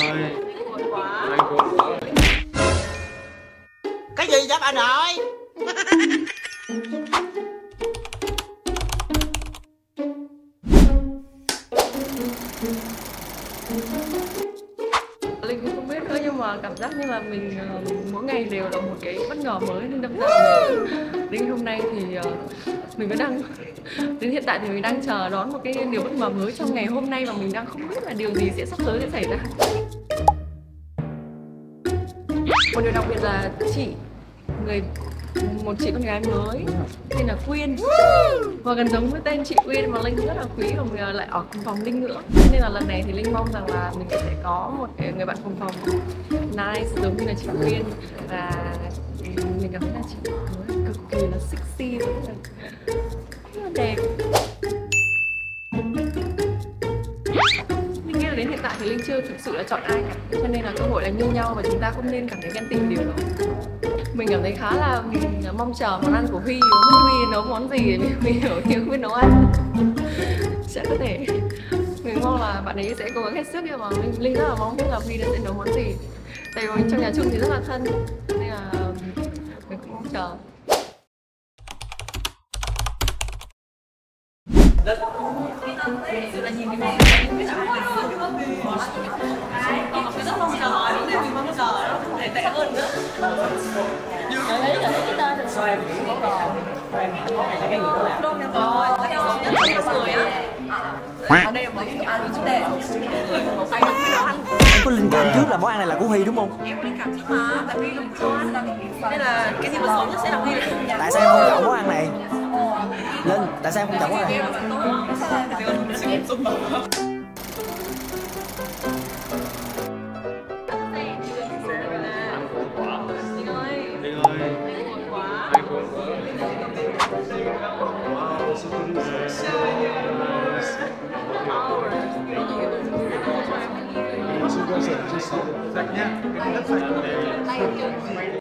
Cái gì vậy bà nội? Linh cũng không biết nữa, nhưng mà cảm giác như là mình mỗi ngày đều là một cái bất ngờ mới, nên đâm ra đến hôm nay thì mình vẫn đang đến hiện tại thì mình đang chờ đón một cái điều bất ngờ mới trong ngày hôm nay, và mình đang không biết là điều gì sẽ sắp tới sẽ xảy ra. Một điều đặc biệt là một chị con gái mới tên là Quyên, và gần giống với tên chị Quyên mà Linh rất là quý, và mình lại ở cùng phòng Linh nữa, nên là lần này thì Linh mong rằng là mình sẽ có một người bạn cùng phòng nice giống như là chị Quyên, và mình cảm thấy là chị cực kỳ là sexy, rất là đẹp. Đến hiện tại thì Linh chưa thực sự là chọn ai cả, cho nên là cơ hội là như nhau và chúng ta cũng nên cảm thấy ghen tình điều đó. Mình cảm thấy khá là mong chờ món ăn của Huy, không biết Huy nấu món gì, mình hiểu tiếng Huy nấu ăn sẽ có thể. Mình mong là bạn ấy sẽ cố gắng hết sức, nhưng mà Linh rất là mong biết là Huy sẽ nấu món gì. Tại vì trong nhà chung thì rất là thân, nên là mình cũng mong chờ. Sự là nhìn cái này cái rất mong chờ, đúng là mình mong chờ nó không thể tệ hơn nữa. Lấy cái ta được rồi, mong chờ. Cái gì đó là. Có theo không nhất là người á. Ở đây là mấy cái ăn chủ đề. Có linh cảm trước là món ăn này là của Huy đúng không? Em linh cảm trước mà, tại vì lúc đó là nên là cái gì mà xấu nhất sẽ là Huy. Tại sao em không chọn món ăn này? Linh, tại sao em không chọn món này? Thank you.